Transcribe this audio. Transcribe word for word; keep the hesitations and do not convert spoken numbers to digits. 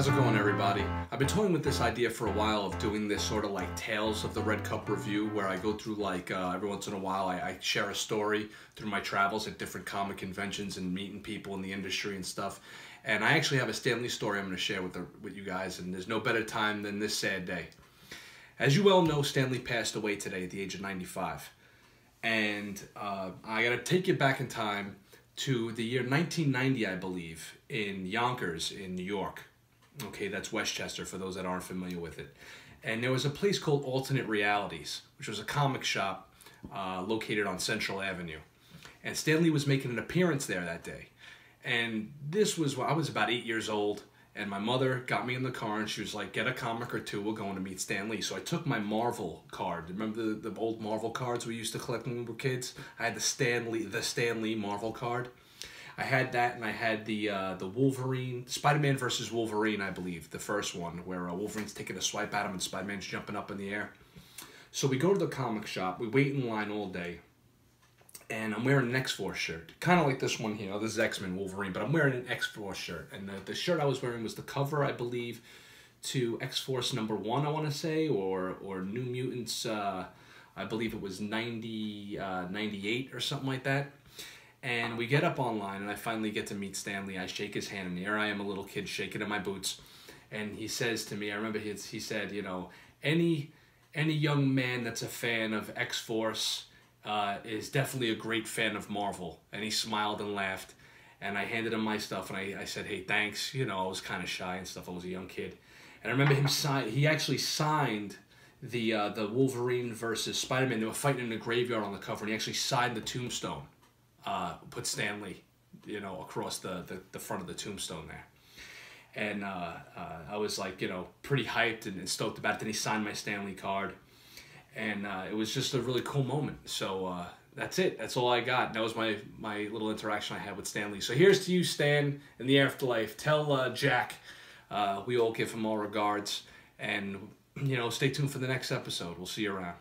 How's it going, everybody? I've been toying with this idea for a while of doing this sort of like Tales of the Red Cup review, where I go through like uh, every once in a while I, I share a story through my travels at different comic conventions and meeting people in the industry and stuff. And I actually have a Stan Lee story I'm going to share with, the, with you guys, and there's no better time than this sad day. As you well know, Stan Lee passed away today at the age of ninety-five. And uh, I got to take you back in time to the year nineteen ninety, I believe, in Yonkers in New York. Okay, that's Westchester for those that aren't familiar with it. And there was a place called Alternate Realities, which was a comic shop uh, located on Central Avenue. And Stan Lee was making an appearance there that day. And this was when I was about eight years old, and my mother got me in the car, and she was like, get a comic or two, we're going to meet Stan Lee. So I took my Marvel card. Remember the, the old Marvel cards we used to collect when we were kids? I had the Stan Lee, the Stan Lee Marvel card. I had that, and I had the uh, the Wolverine, Spider-Man versus Wolverine, I believe, the first one, where uh, Wolverine's taking a swipe at him and Spider-Man's jumping up in the air. So we go to the comic shop, we wait in line all day, and I'm wearing an X-Force shirt. Kind of like this one here. This is X-Men Wolverine, but I'm wearing an X-Force shirt. And the, the shirt I was wearing was the cover, I believe, to X-Force number one, I want to say, or, or New Mutants, uh, I believe it was ninety, uh, ninety-eight or something like that. And we get up online, and I finally get to meet Stan Lee. I shake his hand, and here I am, a little kid, shaking in my boots. And he says to me, I remember he, he said, you know, any, any young man that's a fan of X-Force uh, is definitely a great fan of Marvel. And he smiled and laughed. And I handed him my stuff, and I, I said, hey, thanks. You know, I was kind of shy and stuff. I was a young kid. And I remember him sign. He actually signed the, uh, the Wolverine versus Spider-Man. They were fighting in the graveyard on the cover, and he actually signed the tombstone. Uh, put Stan Lee, you know, across the, the, the front of the tombstone there. And uh, uh, I was like, you know, pretty hyped and, and stoked about it. Then he signed my Stan Lee card. And uh, it was just a really cool moment. So uh, that's it. That's all I got. That was my, my little interaction I had with Stan Lee. So here's to you, Stan, in the afterlife. Tell uh, Jack uh, we all give him all regards. And, you know, stay tuned for the next episode. We'll see you around.